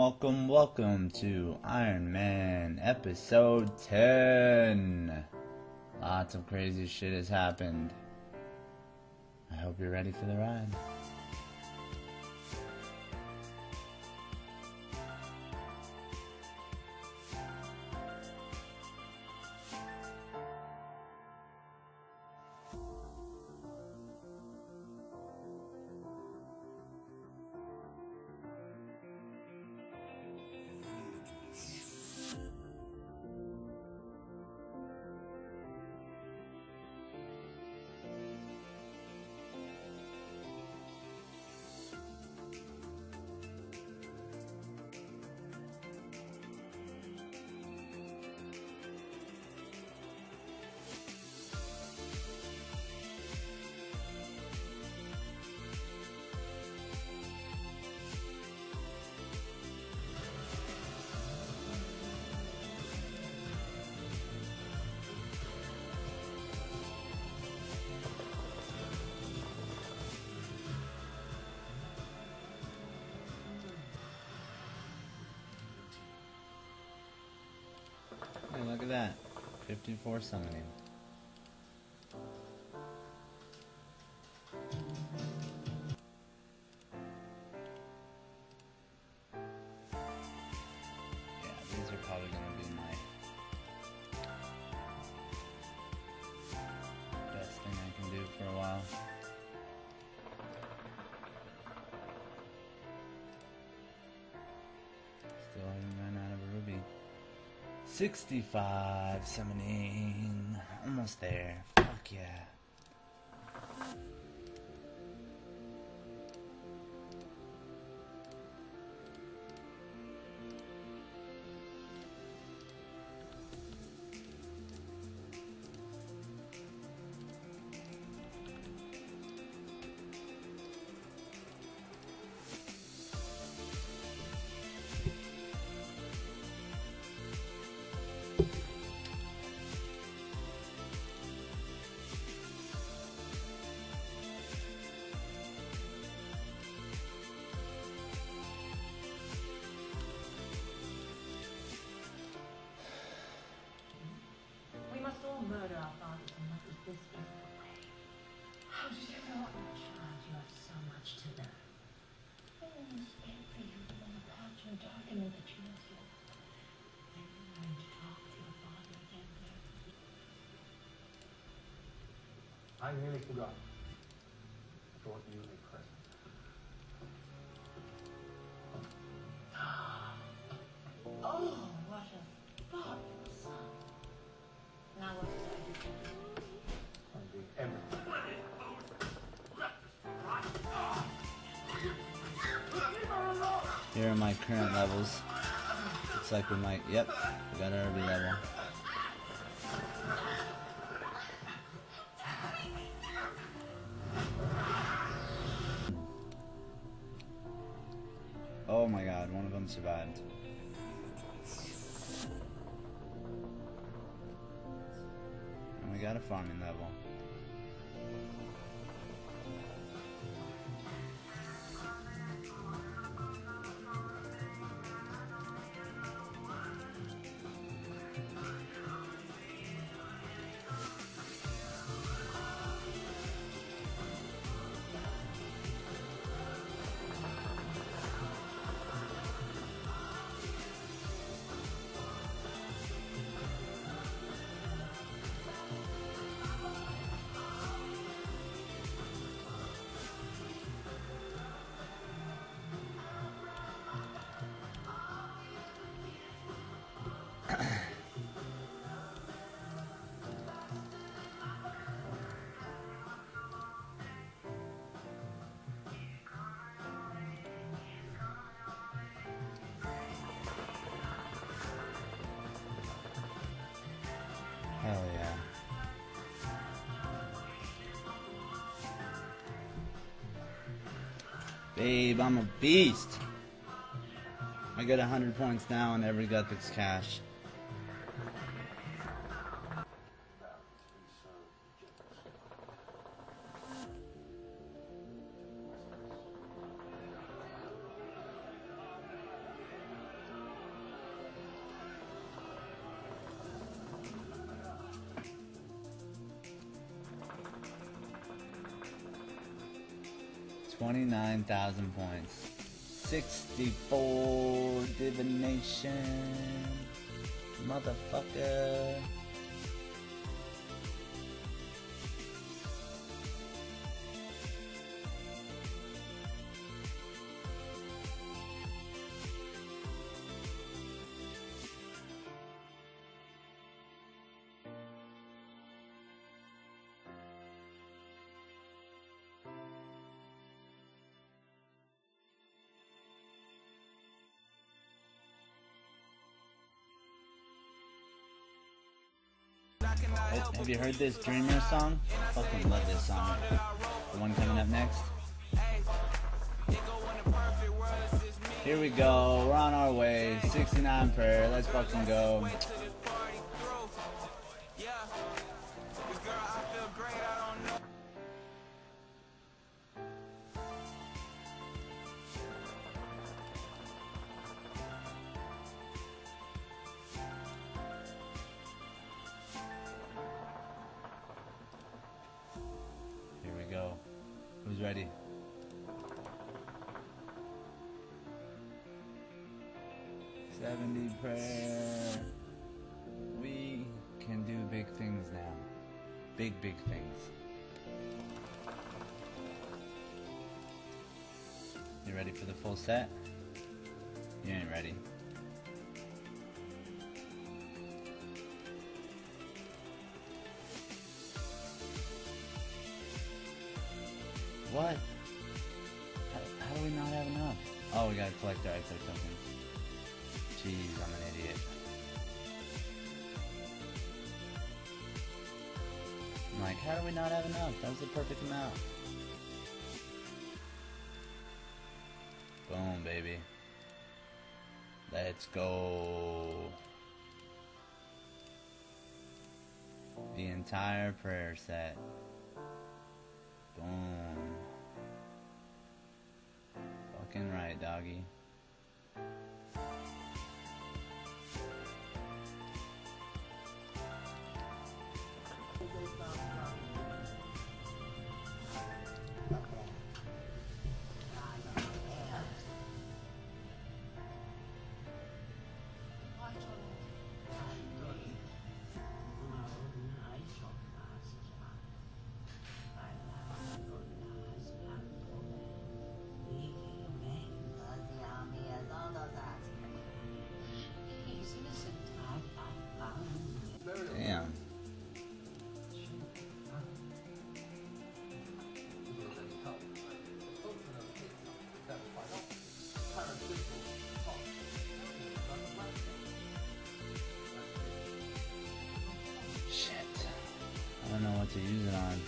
welcome to Iron Man episode 10. Lots of crazy shit has happened. I hope you're ready for the ride. Look at that, 54 summoning. Yeah, these are probably gonna be my best thing I can do for a while. Still haven't run out of ruby. 65 summoning, almost there. Fuck yeah. I nearly forgot. I brought you a present. Oh, what a thoughtful son. Now what did I do for you? I did everything. Here are my current levels. Looks like we might, yep, we got our level. Oh my god, one of them survived. And we got a farming level. Hell yeah. Babe, I'm a beast. I get 100 points now on every Guthix cash. 29,000 points. 64 divination. Motherfucker. Oh, have you heard this Dreamer song? Fucking love this song. The one coming up next. Here we go. We're on our way. 69 prayer. Let's fucking go. Who's ready? '70 prayer. We can do big things now. Big things. You ready for the full set? You ain't ready. What? How do we not have enough? Oh, we gotta collect our eggs or something. Jeez, I'm an idiot. I'm like, how do we not have enough? That was the perfect amount. Boom, baby. Let's go. The entire prayer set. Boom. Fucking right, doggy. To use it on.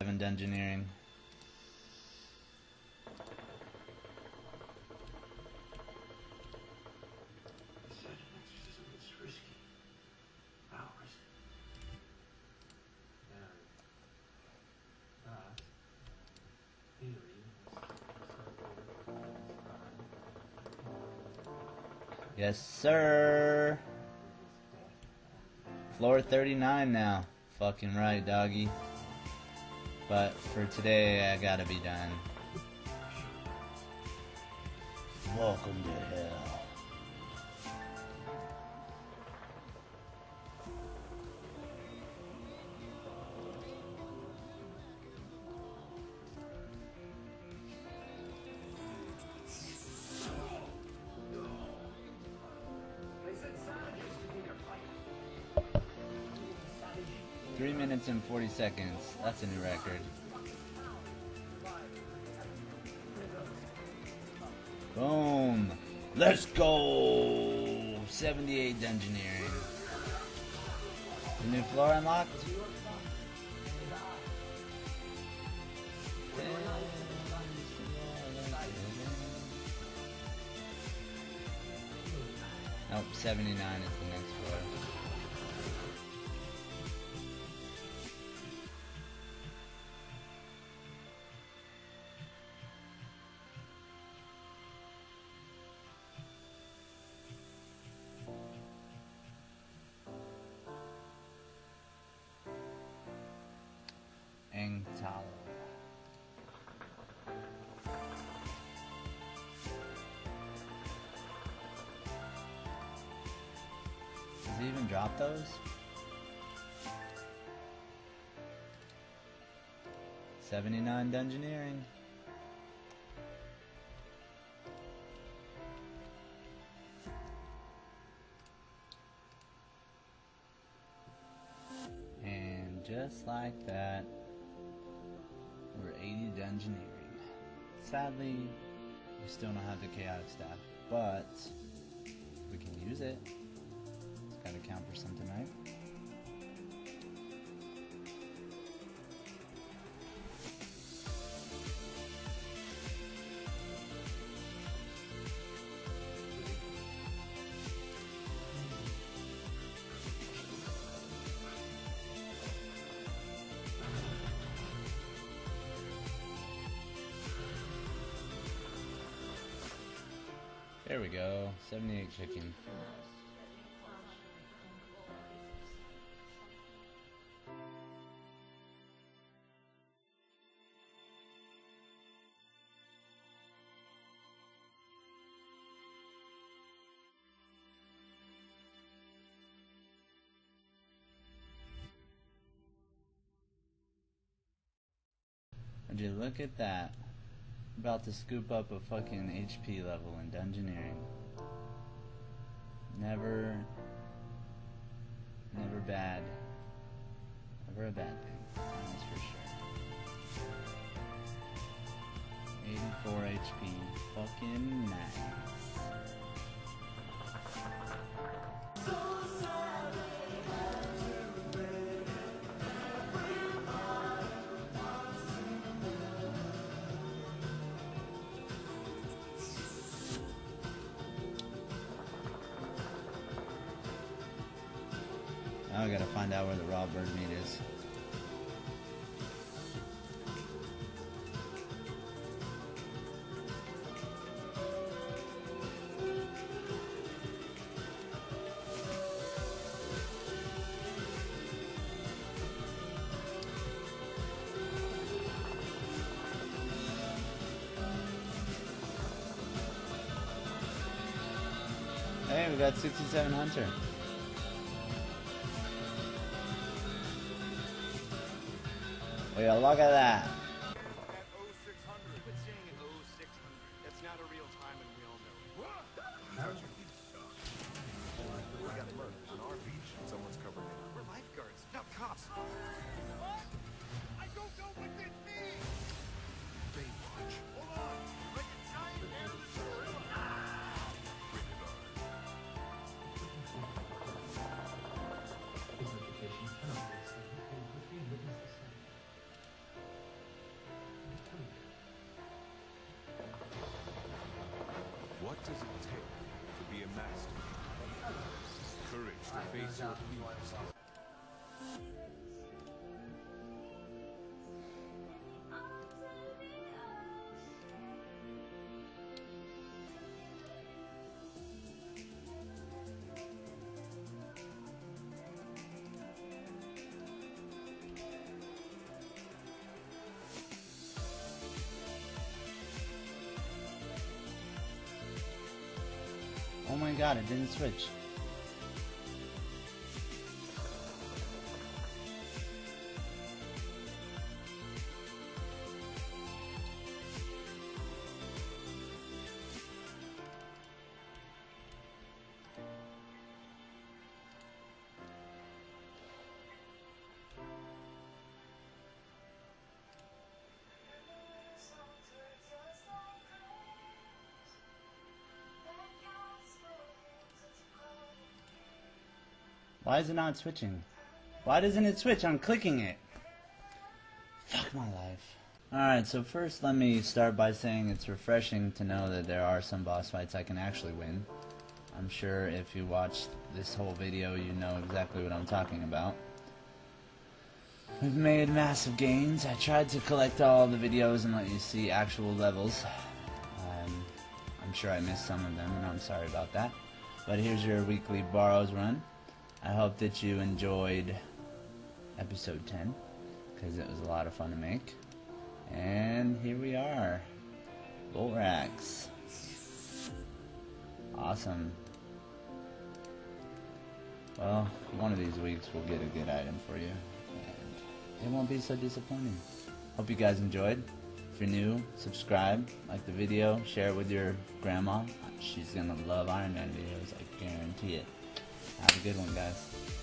Haven't done engineering. Yes, sir. Floor 39 now. Fucking right, doggy. But for today, I gotta be done. Welcome to hell. Minutes and 40 seconds. That's a new record. Boom. Let's go. 78 dungeoneering. The new floor unlocked. Nope, 79 is the next floor. reventado. Does he even drop those? $79 dungeoneering. And just like that, we're 80 dungeoneering. Sadly, we still don't have the chaotic staff, but we can use it. It's gotta count for something, right? There we go, 78 chicken. Would you look at that? About to scoop up a fucking HP level in dungeoneering. Never bad. Never a bad thing, that's for sure. 84 HP, fucking nice. Now I gotta find out where the raw bird meat is. Hey, we got 67 Hunter. Yeah, look at that. At 0600. Keep it saying at 0600. That's not a real time and we all know it. We got murdered on our beach and someone's covering it. We're lifeguards, not cops. What? I don't know what that means. Baywatch. Hold on. Like a giant hairless gorilla. What does it take to be a master? Courage to face your fears. Oh my god, it didn't switch. Why is it not switching? Why doesn't it switch? I'm clicking it. Fuck my life. Alright, so first let me start by saying it's refreshing to know that there are some boss fights I can actually win. I'm sure if you watched this whole video you know exactly what I'm talking about. We've made massive gains. I tried to collect all the videos and let you see actual levels. I'm sure I missed some of them and I'm sorry about that. But here's your weekly Barrows run. I hope that you enjoyed episode 10. because it was a lot of fun to make. And here we are, Borax. Awesome. Well, one of these weeks we'll get a good item for you, and it won't be so disappointing. Hope you guys enjoyed. If you're new, subscribe, like the video, share it with your grandma. She's gonna love Iron Man videos, I guarantee it. Have a good one, guys.